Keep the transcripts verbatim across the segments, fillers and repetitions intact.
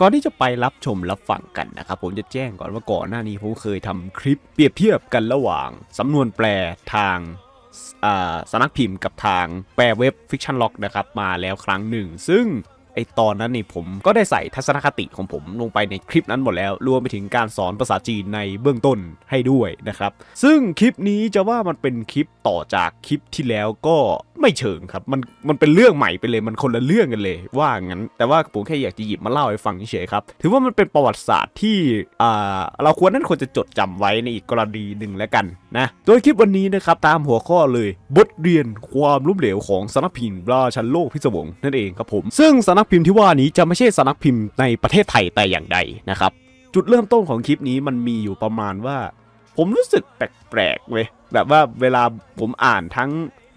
ก่อนที่จะไปรับชมรับฟังกันนะครับผมจะแจ้งก่อนว่าก่อนหน้านี้ผมเคยทำคลิปเปรียบเทียบกันระหว่างสำนวนแปลทางสำนักพิมพ์กับทางแปลเว็บฟิกชันล็อกนะครับมาแล้วครั้งหนึ่งซึ่งไอตอนนั้นนี่ผมก็ได้ใส่ทัศนคติของผมลงไปในคลิปนั้นหมดแล้วรวมไปถึงการสอนภาษาจีนในเบื้องต้นให้ด้วยนะครับซึ่งคลิปนี้จะว่ามันเป็นคลิปต่อจากคลิปที่แล้วก็ไม่เชิงครับมันมันเป็นเรื่องใหม่ไปเลยมันคนละเรื่องกันเลยว่างั้นแต่ว่าผมแค่อยากจะหยิบมาเล่าให้ฟังเฉยๆครับถือว่ามันเป็นประวัติศาสตร์ที่อ่าเราควรนั่นควรจะจดจำไว้ในอีกกรณีหนึ่งแล้วกันนะโดยคลิปวันนี้นะครับตามหัวข้อเลยบทเรียนความล้มเหลวของสำนักพิมพ์ราชันโลกพิศวงนั่นเองครับผมซึ่งสำนักพิมพ์ที่ว่านี้จะไม่ใช่สำนักพิมพ์ในประเทศไทยแต่อย่างใดนะครับจุดเริ่มต้นของคลิปนี้มันมีอยู่ประมาณว่าผมรู้สึกแปลกๆเว้ยแบบว่าเวลาผมอ่านทั้ง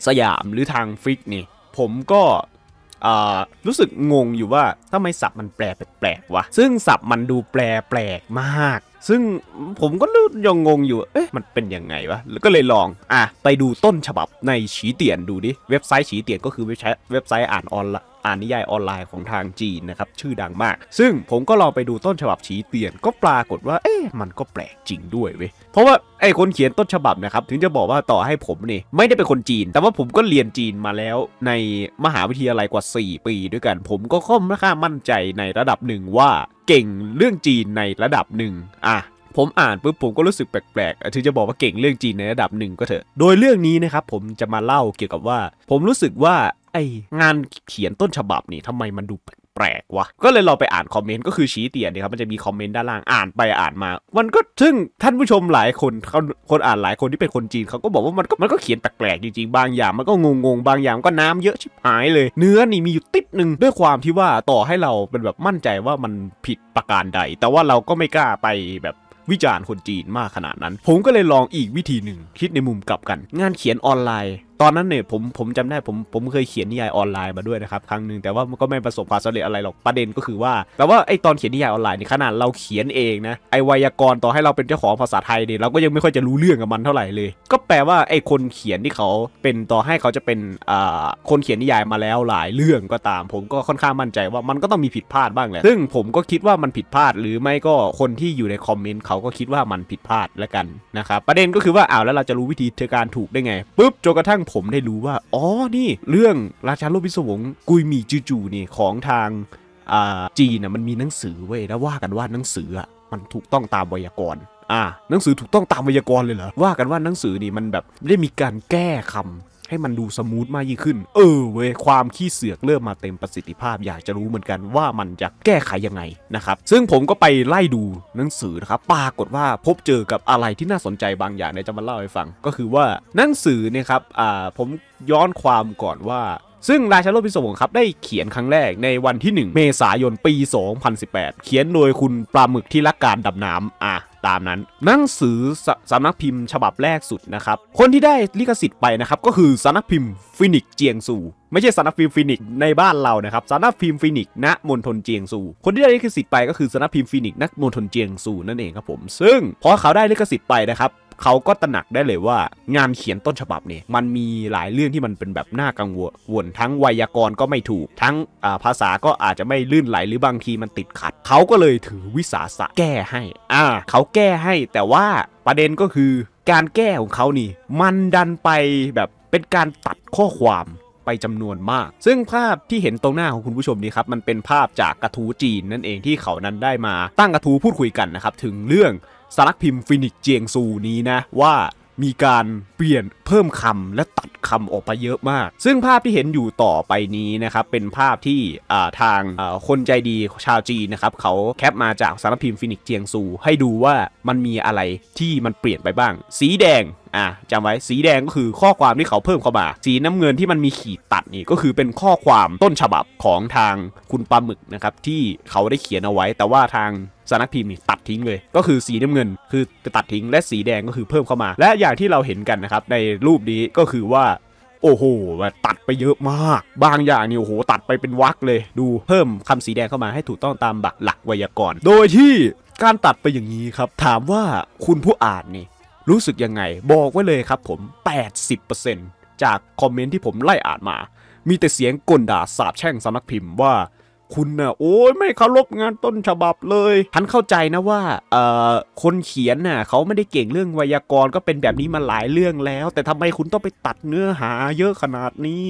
สยามหรือทางฟิกนี่ผมก็รู้สึกงงอยู่ว่าทำไมศัพท์มันแปลแปลกๆวะซึ่งศัพท์มันดูแปลแปลกมากซึ่งผมก็ยังงงอยู่เอ๊ะมันเป็นยังไงวะก็เลยลองอ่ะไปดูต้นฉบับในฉีเตียนดูดิเว็บไซต์ฉีเตียนก็คือเว็บไซต์เว็บไซต์อ่านออนไลน์อ่านนิยายออนไลน์ของทางจีนนะครับชื่อดังมากซึ่งผมก็ลองไปดูต้นฉบับฉีเตียนก็ปรากฏว่าเอ๊ะมันก็แปลกจริงด้วยเว้ยเพราะว่าไอ้คนเขียนต้นฉบับนะครับถึงจะบอกว่าต่อให้ผมนี่ไม่ได้เป็นคนจีนแต่ว่าผมก็เรียนจีนมาแล้วในมหาวิทยาลัยกว่าสี่ปีด้วยกันผมก็ค่อนข้างมั่นใจในระดับหนึ่งว่าเก่งเรื่องจีนในระดับหนึ่งอ่ะผมอ่านปุ๊บผมก็รู้สึกแปลกๆถึงจะบอกว่าเก่งเรื่องจีนในระดับหนึ่งก็เถอะโดยเรื่องนี้นะครับผมจะมาเล่าเกี่ยวกับว่าผมรู้สึกว่าไองานเขียนต้นฉบับนี่ทำไมมันดูแปลกวะก็เลยเราไปอ่านคอมเมนต์ก็คือชี้เตี่ยเนี่ยครับมันจะมีคอมเมนต์ด้านล่างอ่านไปอ่านมามันก็ซึ่งท่านผู้ชมหลายคนเขาคนอ่านหลายคนที่เป็นคนจีนเขาก็บอกว่ามันก็มันก็เขียนแปลกๆจริงๆบางอย่างมันก็งงๆบางอย่างก็น้ำเยอะชิบหายเลยเนื้อนี่มีอยู่ติดหนึ่งด้วยความที่ว่าต่อให้เราเป็นแบบมั่นใจว่ามันผิดประการใดแต่ว่าเราก็ไม่กล้าไปแบบวิจารณ์คนจีนมากขนาดนั้นผมก็เลยลองอีกวิธีหนึ่งคิดในมุมกลับกันงานเขียนออนไลน์ตอนนั้นเนี่ยผมผมจำได้ผมผมเคยเขียนนิยายออนไลน์มาด้วยนะครับครั้งหนึ่งแต่ว่ามันก็ไม่ประสบความสำเร็จอะไรหรอกประเด็นก็คือว่าแต่ว่าไอตอนเขียนนิยายออนไลน์นี่ขนาดเราเขียนเองนะไอไวยากรณ์ต่อให้เราเป็นเจ้าของภาษาไทยเนี่ยเราก็ยังไม่ค่อยจะรู้เรื่องกับมันเท่าไหร่เลยก็แปลว่าไอคนเขียนที่เขาเป็นต่อให้เขาจะเป็นอ่าคนเขียนนิยายมาแล้วหลายเรื่องก็ตามผมก็ค่อนข้างมั่นใจว่ามันก็ต้องมีผิดพลาดบ้างแหละซึ่งผมก็คิดว่ามันผิดพลาดหรือไม่ก็คนที่อยู่ในคอมเมนต์เขาก็คิดว่ามันผิดพลาดแล้วกันนะครับประเด็นก็คือว่าอ้าวแล้วเราจะรู้วิธีการถูกได้ไงปุ๊บจนกระทั่งผมได้รู้ว่าอ๋อนี่เรื่องราชันโลกพิศวงกุยหมี่จือจูนี่ของทางอ่าจีนนะมันมีหนังสือเว้ยแล้วว่ากันว่าหนังสืออ่ะมันถูกต้องตามไวยากรณ์อ่าหนังสือถูกต้องตามไวยากรณ์เลยเหรอว่ากันว่าหนังสือนี่มันแบบได้มีการแก้คำให้มันดูสมูทมากยิ่งขึ้นเออเว้ยความขี้เสือกเริ่มมาเต็มประสิทธิภาพอยากจะรู้เหมือนกันว่ามันจะแก้ไขยังไงนะครับซึ่งผมก็ไปไล่ดูหนังสือนะครับปรากฏว่าพบเจอกับอะไรที่น่าสนใจบางอย่างเดี๋ยวจะมาเล่าให้ฟังก็คือว่าหนังสือเนี่ยครับอ่าผมย้อนความก่อนว่าซึ่งราชันโลกพิศวงครับได้เขียนครั้งแรกในวันที่หนึ่งเมษายนปีสองพันสิบแปดเขียนโดยคุณปลาหมึกที่รักการดำน้ำอ่ะตามนั้นหนังสือสำนักพิมพ์ฉบับแรกสุดนะครับคนที่ได้ลิขสิทธิ์ไปนะครับก็คือสำนักพิมพ์ฟินิกเจียงซูไม่ใช่สำนักพิมพ์ฟินิกในบ้านเรานะครับสำนักพิมพ์ฟินิกณมณฑลเจียงซูคนที่ได้ลิขสิทธิ์ไปก็คือสำนักพิมพ์ฟินิกณมณฑลเจียงซูนั่นเองครับผมซึ่งพอเขาได้ลิขสิทธิ์ไปนะครับเขาก็ตระหนักได้เลยว่างานเขียนต้นฉบับเนี่ยมันมีหลายเรื่องที่มันเป็นแบบน่ากังวลทั้งไวยากรณ์ก็ไม่ถูกทั้งภาษาก็อาจจะไม่ลื่นไหลหรือบางทีมันติดขัดเขาก็เลยถือวิสาสะแก้ให้อ่าเขาแก้ให้แต่ว่าประเด็นก็คือการแก้ของเขานี่มันดันไปแบบเป็นการตัดข้อความไปจำนวนมากซึ่งภาพที่เห็นตรงหน้าของคุณผู้ชมนี้ครับมันเป็นภาพจากกระทู้จีนนั่นเองที่เขานั้นได้มาตั้งกระทู้พูดคุยกันนะครับถึงเรื่องสำนักพิมพ์ฟินิกเจียงซูนี้นะว่ามีการเปลี่ยนเพิ่มคำและตัดคำออกไปเยอะมากซึ่งภาพที่เห็นอยู่ต่อไปนี้นะครับเป็นภาพที่ทางคนใจดีชาวจีนนะครับเขาแคปมาจากสำนักพิมพ์ฟินิกเจียงซูให้ดูว่ามันมีอะไรที่มันเปลี่ยนไปบ้างสีแดงอ่ะจำไว้สีแดงก็คือข้อความที่เขาเพิ่มเข้ามาสีน้ำเงินที่มันมีขีดตัดนี่ก็คือเป็นข้อความต้นฉบับของทางคุณปลาหมึกนะครับที่เขาได้เขียนเอาไว้แต่ว่าทางสำนักพิมพ์นี่ตัดทิ้งเลยก็คือสีน้ำเงินคือตัดทิ้งและสีแดงก็คือเพิ่มเข้ามาและอย่างที่เราเห็นกันนะครับในรูปนี้ก็คือว่าโอ้โหตัดไปเยอะมากบางอย่างนี่โอ้โหตัดไปเป็นวรรคเลยดูเพิ่มคำสีแดงเข้ามาให้ถูกต้องตามหลักไวยากรณ์โดยที่การตัดไปอย่างนี้ครับถามว่าคุณผู้อ่านนี่รู้สึกยังไงบอกไว้เลยครับผม แปดสิบเปอร์เซ็นต์ จากคอมเมนต์ที่ผมไล่อ่านมามีแต่เสียงกลด่าสาปแช่งสำนักพิมพ์ว่า คุณน่ะโอ้ยไม่เคารพงานต้นฉบับเลยฉันเข้าใจนะว่าเอ่อคนเขียนน่ะเขาไม่ได้เก่งเรื่องไวยากรณ์ก็เป็นแบบนี้มาหลายเรื่องแล้วแต่ทำไมคุณต้องไปตัดเนื้อหาเยอะขนาดนี้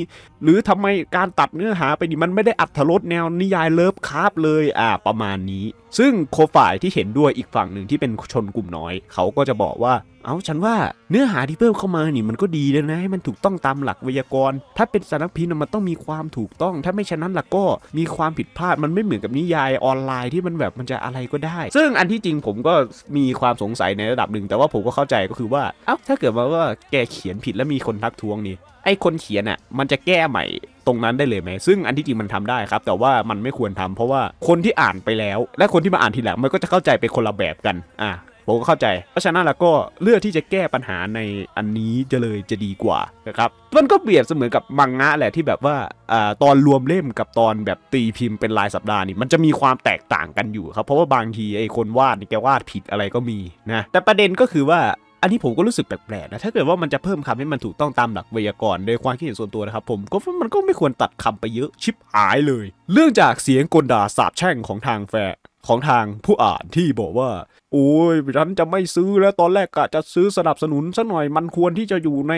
หรือทำไมการตัดเนื้อหาไปนี่มันไม่ได้อรรถรสแนวนิยายเลิฟคราฟเลยอ่าประมาณนี้ซึ่งโคฝ่ายที่เห็นด้วยอีกฝั่งหนึ่งที่เป็นชนกลุ่มน้อยเขาก็จะบอกว่าเอ้าฉันว่าเนื้อหาที่เพิ่มเข้ามานี่มันก็ดีแล้วนะให้มันถูกต้องตามหลักไวยากรณ์ถ้าเป็นสารพินมันต้องมีความถูกต้องถ้าไม่ฉะนั้นล่ะก็มีความผิดพลาดมันไม่เหมือนกับนิยายออนไลน์ที่มันแบบมันจะอะไรก็ได้ซึ่งอันที่จริงผมก็มีความสงสัยในระดับหนึ่งแต่ว่าผมก็เข้าใจก็คือว่าเอ้าถ้าเกิดว่าว่าแกเขียนผิดแล้วมีคนทักท้วงนี่ไอ้คนเขียนอ่ะมันจะแก้ใหม่ตรงนั้นได้เลยไหมซึ่งอันที่จริงมันทำได้ครับแต่ว่ามันไม่ควรทำเพราะว่าคนที่อ่านไปแล้วและคนที่มาอ่านทีหลังมันก็จะเข้าใจไปคนละแบบกันอ่ะผมก็เข้าใจเพราะฉะนั้นแล้วก็เลือกที่จะแก้ปัญหาในอันนี้จะเลยจะดีกว่านะครับมันก็เปรียบเสมือนกับมังงะแหละที่แบบว่าอ่าตอนรวมเล่มกับตอนแบบตีพิมพ์เป็นรายสัปดาห์นี่มันจะมีความแตกต่างกันอยู่ครับเพราะว่าบางทีไอ้คนวาดนี่แกวาดผิดอะไรก็มีนะแต่ประเด็นก็คือว่าอันนี้ผมก็รู้สึกแปลกๆนะถ้าเกิดว่ามันจะเพิ่มคำให้มันถูกต้องตามหลักไวยากรณ์โดยความคิดเห็นส่วนตัวนะครับผมก็มันก็ไม่ควรตัดคำไปเยอะชิบหายเลยเรื่องจากเสียงกลด่าสาบแช่งของทางแฟนของทางผู้อ่านที่บอกว่าโอ้ยฉันจะไม่ซื้อแล้วตอนแรกกะจะซื้อสนับสนุนซะหน่อยมันควรที่จะอยู่ใ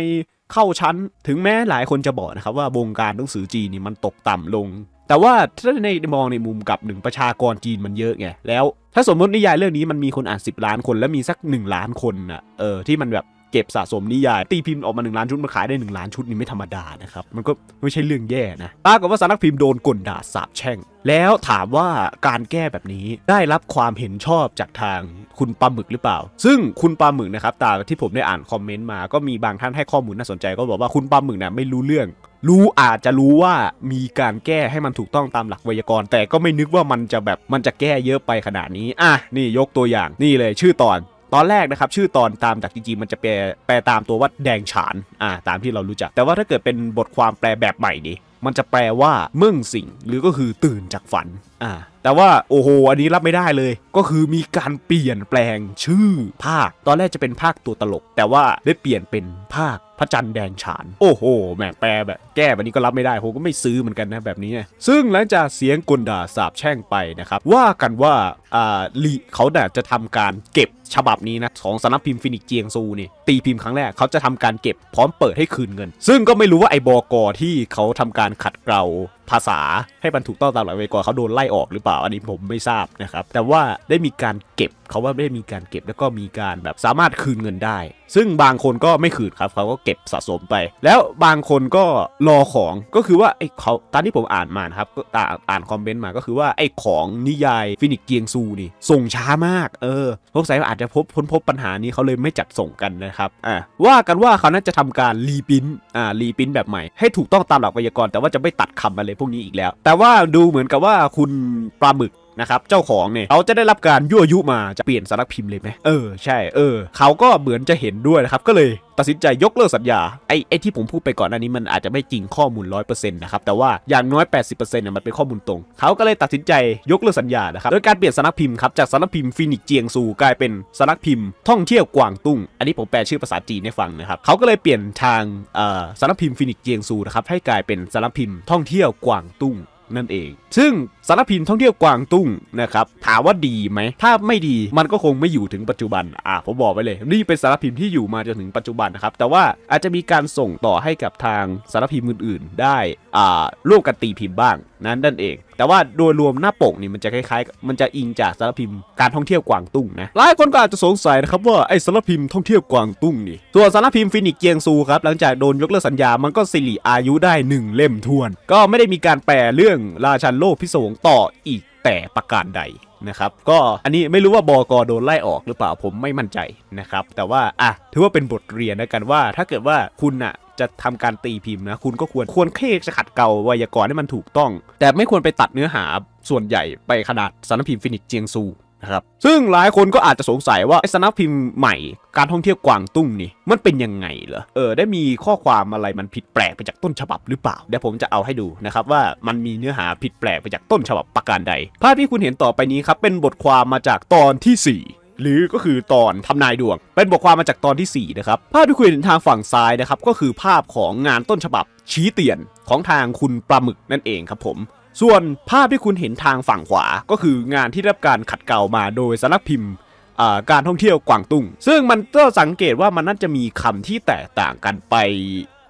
นเข้าชั้นถึงแม้หลายคนจะบอกนะครับว่าวงการหนังสือจีนนี่มันตกต่ำลงแต่ว่าถ้าในมองในมุมกับหนึ่งประชากรจีนมันเยอะไงแล้วถ้าสมมตินิยายเรื่องนี้มันมีคนอ่านสิบล้านคนและมีสักหนึ่งล้านคนอ่ะเออที่มันแบบเก็บสะสมนิยายตีพิมพ์ออกมาหนึ่งล้านชุดมันขายได้หนึ่งล้านชุดนี่ไม่ธรรมดานะครับมันก็ไม่ใช่เรื่องแย่นะปรากฏว่าสำนักพิมพ์โดนกลด่าสาปแช่งแล้วถามว่าการแก้แบบนี้ได้รับความเห็นชอบจากทางคุณปลาหมึกหรือเปล่าซึ่งคุณปลาหมึกนะครับตามที่ผมได้อ่านคอมเมนต์มาก็มีบางท่านให้ข้อมูลน่าสนใจก็บอกว่าคุณปลาหมึกเนี่ยไม่รู้เรื่องรู้อาจจะรู้ว่ามีการแก้ให้มันถูกต้องตามหลักไวยากรณ์แต่ก็ไม่นึกว่ามันจะแบบมันจะแก้เยอะไปขนาดนี้อ่ะนี่ยกตัวอย่างนี่เลยชื่อตอนตอนแรกนะครับชื่อตอนตามจากจริงๆมันจะแปลแปลตามตัวว่าแดงฉานอ่าตามที่เรารู้จักแต่ว่าถ้าเกิดเป็นบทความแปลแบบใหม่นี่มันจะแปลว่าเมื่องสิ่งหรือก็คือตื่นจากฝันอ่าแต่ว่าโอ้โหอันนี้รับไม่ได้เลยก็คือมีการเปลี่ยนแปลงชื่อภาคตอนแรกจะเป็นภาคตัวตลกแต่ว่าได้เปลี่ยนเป็นภาคพระจันทร์แดงฉานโอ้โหแหมแปลแบบแก้แบบนี้ก็รับไม่ได้ผมก็ไม่ซื้อเหมือนกันนะแบบนี้ซึ่งหลังจากเสียงกลด่าสาบแช่งไปนะครับว่ากันว่าอ่าลีเขาเนี่ยจะทำการเก็บฉบับนี้นะของสำนักพิมพ์ฟินิกเจียงซูนี่ตีพิมพ์ครั้งแรกเขาจะทำการเก็บพร้อมเปิดให้คืนเงินซึ่งก็ไม่รู้ว่าไอ้บก.ที่เขาทำการขัดเกลาภาษาให้มันถูกต้องตามหลักไวยากรณ์เขาโดนไล่ออกหรือเปล่าอันนี้ผมไม่ทราบนะครับแต่ว่าได้มีการเก็บเขาว่าได้มีการเก็บแล้วก็มีการแบบสามารถคืนเงินได้ซึ่งบางคนก็ไม่คืนครับเขาก็เก็บสะสมไปแล้วบางคนก็รอของก็คือว่าไอ้เขาตามที่ผมอ่านมาครับก็อ่านคอมเมนต์มาก็คือว่าไอ้ของนิยายฟินิกเจียงซูนี่ส่งช้ามากเออพวกสายอาจจะพบพ้นพบปัญหานี้เขาเลยไม่จัดส่งกันนะครับอ่ะว่ากันว่าเขาน่าจะทำการรีพิมพ์อ่ารีพิมพ์แบบใหม่ให้ถูกต้องตามหลักไวยากรณ์แต่ว่าจะไม่ตัดคำอะไรพวกนี้อีกแล้วแต่ว่าดูเหมือนกับว่าคุณปลาหมึกนะครับเจ้าของเนี่ยเขาจะได้รับการยั่วยุมาจะเปลี่ยนสำนักพิมพ์เลยไหมเออใช่เออเขาก็เหมือนจะเห็นด้วยนะครับก็เลยตัดสินใจยกเลิกสัญญาไอ้ไอ้ที่ผมพูดไปก่อนอันนี้มันอาจจะไม่จริงข้อมูล ร้อยเปอร์เซ็นต์ นะครับแต่ว่าอย่างน้อย แปดสิบเปอร์เซ็นต์ เนี่ยมันเป็นข้อมูลตรงเขาก็เลยตัดสินใจยกเลิกสัญญานะครับโดยการเปลี่ยนสำนักพิมพ์ครับจากสำนักพิมพ์ฟินิกเจียงซูกลายเป็นสำนักพิมพ์ท่องเที่ยวกวางตุ้งอันนี้ผมแปลชื่อภาษาจีนให้ฟังนะครับเขาก็เลยเปลี่ยนทางเอ่อสำนักพิมพ์ฟินิกเจียงซูนะครับให้กลายเป็นสำนักพิมพ์ท่องเที่ยวกวางตุ้งนั่นเองซึ่งสำนักพิมพ์ท่องเที่ยวกวางตุ้งนะครับถามว่าดีไหมถ้าไม่ดีมันก็คงไม่อยู่ถึงปัจจุบันอ่าผมบอกไว้เลยนี่เป็นสำนักพิมพ์ที่อยู่มาจนถึงปัจจุบันนะครับแต่ว่าอาจจะมีการส่งต่อให้กับทางสำนักพิมพ์อื่นๆได้อ่าร่วมกันตีพิมพ์บ้างนั้นนั่นเองแต่ว่าโดยรวมหน้าปกนี่มันจะคล้ายๆมันจะอิงจากสำนักพิมพ์การท่องเที่ยวกวางตุ้งนะหลายคนก็อาจจะสงสัยนะครับว่าไอ้สำนักพิมพ์ท่องเที่ยวกวางตุ้งนี่ตัวสำนักพิมพ์ฟินิกเจียงซูครับหลังจากโดนยกเลิกสัญญามันก็สิริอายุได้หนึ่งเล่มทวนก็ไม่ได้มีการแปลเรื่องราชันโลกพิศวงต่ออีกแต่ประการใดนะครับก็อันนี้ไม่รู้ว่าบก.โดนไล่ออกหรือเปล่าผมไม่มั่นใจนะครับแต่ว่าอ่ะถือว่าเป็นบทเรียนแล้วกันว่าถ้าเกิดว่าคุณอะจะทำการตีพิมพ์นะคุณก็ควรควรเคร่งจะขัดเกลาไวยากรณ์ให้มันถูกต้องแต่ไม่ควรไปตัดเนื้อหาส่วนใหญ่ไปขนาดสำนักพิมพ์ฟินิกเจียงซูนะครับซึ่งหลายคนก็อาจจะสงสัยว่าสำนักพิมพ์ใหม่การท่องเที่ยวกวางตุ้งนี่มันเป็นยังไงเหรอเออได้มีข้อความอะไรมันผิดแปลกไปจากต้นฉบับหรือเปล่าเดี๋ยวผมจะเอาให้ดูนะครับว่ามันมีเนื้อหาผิดแปลกไปจากต้นฉบับประการใดภาพที่คุณเห็นต่อไปนี้ครับเป็นบทความมาจากตอนที่ สี่หรือก็คือตอนทำนายดวงเป็นบทความมาจากตอนที่สี่นะครับภาพที่คุณเห็นทางฝั่งซ้ายนะครับก็คือภาพของงานต้นฉบับชี้เตียนของทางคุณปลาหมึกนั่นเองครับผม ส่วนภาพที่คุณเห็นทางฝั่งขวาก็คืองานที่ได้รับการขัดเกลามาโดยสำนักพิมพ์การท่องเที่ยวกวางตุ้งซึ่งมันก็สังเกตว่ามันน่าจะมีคำที่แตกต่างกันไป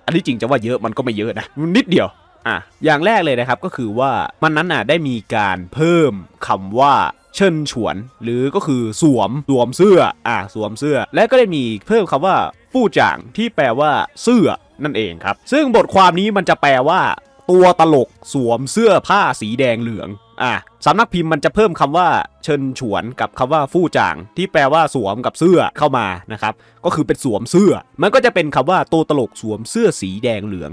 อันนี้จริงจะว่าเยอะมันก็ไม่เยอะนะนิดเดียวอ่ะอย่างแรกเลยนะครับก็คือว่ามันนั้นน่ะได้มีการเพิ่มคำว่าเชิญฉวนหรือก็คือสวมสวมเสื้ออ่ะสวมเสื้อและก็ได้มีเพิ่มคำว่าฟู่จ่างที่แปลว่าเสื้อนั่นเองครับซึ่งบทความนี้มันจะแปลว่าตัวตลกสวมเสื้อผ้าสีแดงเหลืองอ่ะสำนักพิมพ์มันจะเพิ่มคำว่าเชิญฉวนกับคำว่าฟู่จ่างที่แปลว่าสวมกับเสื้อเข้ามานะครับก็คือเป็นสวมเสื้อมันก็จะเป็นคำว่าตัวตลกสวมเสื้อสีแดงเหลือ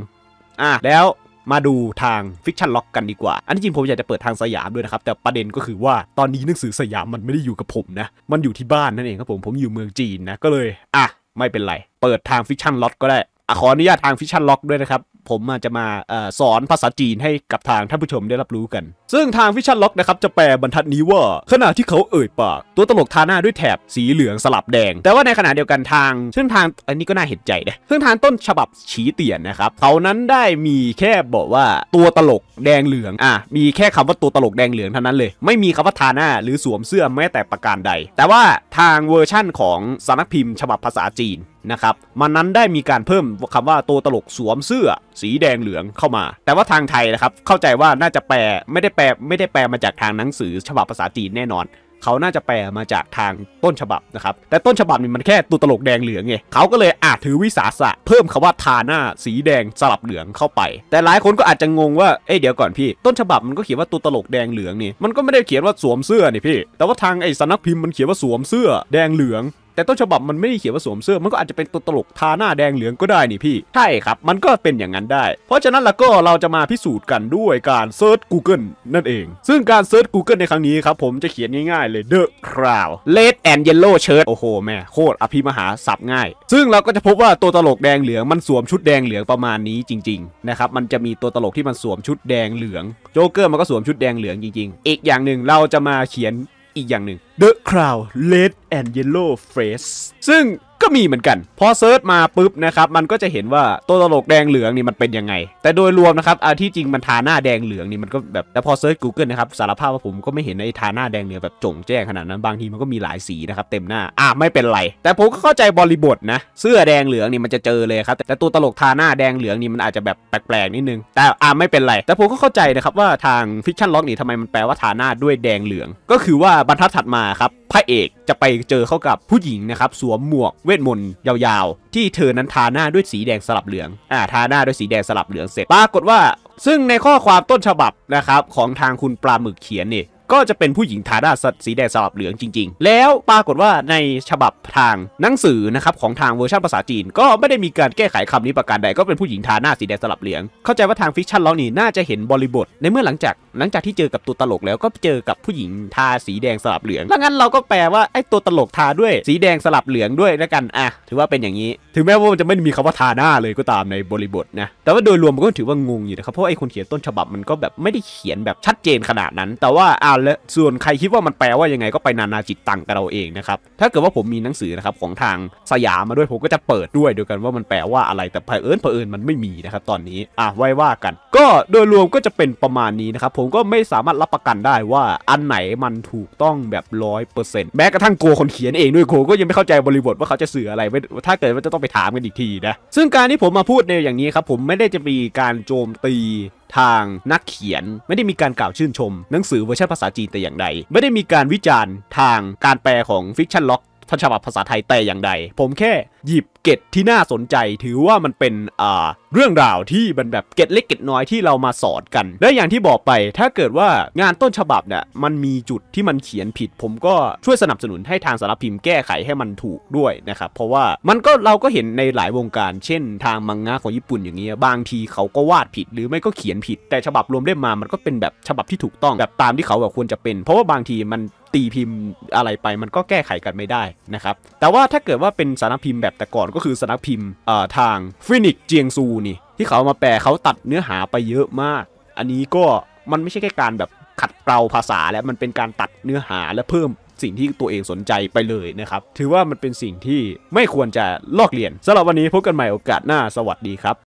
งอ่ะแล้วมาดูทางฟิกชันล็อกกันดีกว่าอันที่จริงผมอยากจะเปิดทางสยามด้วยนะครับแต่ประเด็นก็คือว่าตอนนี้หนังสือสยามมันไม่ได้อยู่กับผมนะมันอยู่ที่บ้านนั่นเองครับผมผมอยู่เมืองจีนนะก็เลยอ่ะไม่เป็นไรเปิดทางฟิกชันล็อกก็ได้ขออนุญาตทางฟิชชั่นล็อกด้วยนะครับผมจะมาสอนภาษาจีนให้กับทางท่านผู้ชมได้รับรู้กันซึ่งทางฟิชชั่นล็อกนะครับจะแปลบรรทัดนี้ว่าขณะที่เขาเอ่ยปากตัวตลกทาหน้าด้วยแถบสีเหลืองสลับแดงแต่ว่าในขณะเดียวกันทางซึ่งทางอันนี้ก็น่าเห็นใจนะซึ่งทางต้นฉบับฉีเตี่ยนนะครับเขานั้นได้มีแค่บอกว่าตัวตลกแดงเหลืองอ่ะมีแค่คำว่าตัวตลกแดงเหลืองเท่านั้นเลยไม่มีคำว่าทาหน้าหรือสวมเสื้อแม้แต่ประการใดแต่ว่าทางเวอร์ชั่นของสำนักพิมพ์ฉบับภาษาจีนนะครับมันนั้นได้มีการเพิ่มคำว่าตัวตลกสวมเสื้อสีแดงเหลืองเข้ามาแต่ว่าทางไทยนะครับเข้าใจว่าน่าจะแปลไม่ได้แปลไม่ได้แปลมาจากทางหนังสือฉบับภาษาจีนแน่นอนเขาน่าจะแปลมาจากทางต้นฉบับนะครับแต่ต้นฉบับนี่มันแค่ตัวตลกแดงเหลืองไงเขาก็เลยอาจถือวิสาสะเพิ่มคำว่าทาหน้าสีแดงสลับเหลืองเข้าไปแต่หลายคนก็อาจจะงงว่าเอ้ยเดี๋ยวก่อนพี่ต้นฉบับมันก็เขียนว่าตัวตลกแดงเหลืองนี่มันก็ไม่ได้เขียนว่าสวมเสื้อนี่พี่แต่ว่าทางไอ้สำนักพิมพ์มันเขียนว่าสวมเสื้อแดงเหลืองแต่ต้นฉบับมันไม่ได้เขียนว่าสวมเสื้อมันก็อาจจะเป็นตัวตลกทาหน้าแดงเหลืองก็ได้นี่พี่ใช่ครับมันก็เป็นอย่างนั้นได้เพราะฉะนั้นแล้วก็เราจะมาพิสูจน์กันด้วยการเซิร์ช Google นั่นเองซึ่งการเซิร์ช Google ในครั้งนี้ครับผมจะเขียนง่ายๆเลย The Crown Red and Yellow Shirt โอ้โหแม่โคตรอภิมหาศัพท์ง่ายซึ่งเราก็จะพบว่าตัวตลกแดงเหลืองมันสวมชุดแดงเหลืองประมาณนี้จริงๆนะครับมันจะมีตัวตลกที่มันสวมชุดแดงเหลืองโจ๊กเกอร์มันก็สวมชุดแดงเหลืองจริงๆอีกอย่างหนึ่งเราจะมาเขียนอีกอย่างหนึ่ง The Crown Red and Yellow Face ซึ่งก็มีเหมือนกันพอเซิร์ชมาปุ๊บนะครับมันก็จะเห็นว่าตัวตลกแดงเหลืองนี่มันเป็นยังไงแต่โดยรวมนะครับอาที่จริงมันทาหน้าแดงเหลืองนี่มันก็แบบแต่พอเซิร์ช Google นะครับสารภาพว่าผมก็ไม่เห็นไอ้ทาหน้าแดงเหลืองแบบจงแจ้งขนาดนั้นบางทีมันก็มีหลายสีนะครับเต็มหน้าอ่ะไม่เป็นไรแต่ผมก็เข้าใจบริบทนะเสื้อแดงเหลืองนี่มันจะเจอเลยครับแต่ตัวตลกทาหน้าแดงเหลืองนี่มันอาจจะแบบแปลกๆนิดนึงแต่อ่ะไม่เป็นไรแต่ผมก็เข้าใจนะครับว่าทางฟิกชันล็อกนี่ทำไมมันแปลว่าทาหน้าด้วยแดงเหลืองก็คือว่าบรรทัดถัดมาครับพระเอกจะไปเจอเข้ากับผู้หญิงนะครับสวมหมวกเวทมนต์ยาวๆที่เธอนั้นทาหน้าด้วยสีแดงสลับเหลืองอ่าทาหน้าด้วยสีแดงสลับเหลืองเสร็จปรากฏว่าซึ่งในข้อความต้นฉบับนะครับของทางคุณปลาหมึกเขียนนี่ก็จะเป็นผู้หญิงทาหน้าสีแดงสลับเหลืองจริงๆแล้วปรากฏว่าในฉบับทางหนังสือนะครับของทางเวอร์ชันภาษาจีนก็ไม่ได้มีการแก้ไขคำนี้ประการใดก็เป็นผู้หญิงทาหน้าสีแดงสลับเหลืองเข้าใจว่าทางฟิกชันล็อกนี่น่าจะเห็นบริบทในเมื่อหลังจากหลังจากที่เจอกับตัวตลกแล้วก็เจอกับผู้หญิงทาสีแดงสลับเหลืองดังนั้นเราก็แปลว่าไอ้ตัวตลกทาด้วยสีแดงสลับเหลืองด้วยแล้วกันอ่ะถือว่าเป็นอย่างนี้ถึงแม้ว่ามันจะไม่มีคำว่าทาหน้าเลยก็ตามในบริบทนะแต่ว่าโดยรวมก็ถือว่างงอยู่นะครับเพราะไอ้คนเขียนต้นฉบับมันก็แบบไม่ได้เขียนแบบชัดเจนขนาดนั้นแต่ว่าอ่าและส่วนใครคิดว่ามันแปลว่ายังไงก็ไปนานาจิตตังกับเราเองนะครับถ้าเกิดว่าผมมีหนังสือนะครับของทางสยามมาด้วยผมก็จะเปิดด้วยด้วยกันว่ามันแปลว่าอะไรแต่เผอิญเผอิญมันไม่มีนะครับตอนนี้อ่ะไว้ว่ากันก็โดยรวมก็จะเป็นประมาณนี้นะครับผมก็ไม่สามารถรับประกันได้ว่าอันไหนมันถูกต้องแบบร้อยเปอร์เซ็นต์แม้กระทั่งโกคนเขียนเองด้วยโกก็ยังไม่เข้าใจบริบทว่าเขาจะสื่ออะไรถ้าเกิดว่าจะต้องไปถามกันอีกทีนะซึ่งการที่ผมมาพูดในอย่างนี้ครับผมไม่ได้จะมีการโจมตีทางนักเขียนไม่ได้มีการกล่าวชื่นชมหนังสือเวอร์ชันภาษาจีนแต่อย่างใดไม่ได้มีการวิจารณ์ทางการแปลของฟิกชันล็อกฉบับภาษาไทยแต่อย่างใดผมแค่หยิบเกร็ดที่น่าสนใจถือว่ามันเป็นอ่าเรื่องราวที่มันแบบเกร็ดเล็กเกร็ดน้อยที่เรามาสอนกันและอย่างที่บอกไปถ้าเกิดว่างานต้นฉบับเนี่ยมันมีจุดที่มันเขียนผิดผมก็ช่วยสนับสนุนให้ทางสำนักพิมพ์แก้ไขให้มันถูกด้วยนะครับเพราะว่ามันก็เราก็เห็นในหลายวงการเช่นทางมังงะของญี่ปุ่นอย่างเงี้ยบางทีเขาก็วาดผิดหรือไม่ก็เขียนผิดแต่ฉบับรวมเล่มมามันก็เป็นแบบฉบับที่ถูกต้องแบบตามที่เขาแบบควรจะเป็นเพราะว่าบางทีมันตีพิมพ์อะไรไปมันก็แก้ไขกันไม่ได้นะครับแต่ว่าถ้าเกิดว่าเป็นสำนักพิมพ์แบบแต่ก่อนก็คือสำนักพิมพ์ทางฟินิกเจียงซูนี่ที่เขามาแปลเขาตัดเนื้อหาไปเยอะมากอันนี้ก็มันไม่ใช่แค่การแบบขัดเกลาภาษาแล้วมันเป็นการตัดเนื้อหาและเพิ่มสิ่งที่ตัวเองสนใจไปเลยนะครับถือว่ามันเป็นสิ่งที่ไม่ควรจะลอกเลียนสำหรับวันนี้พบกันใหม่โอกาสหน้าสวัสดีครับ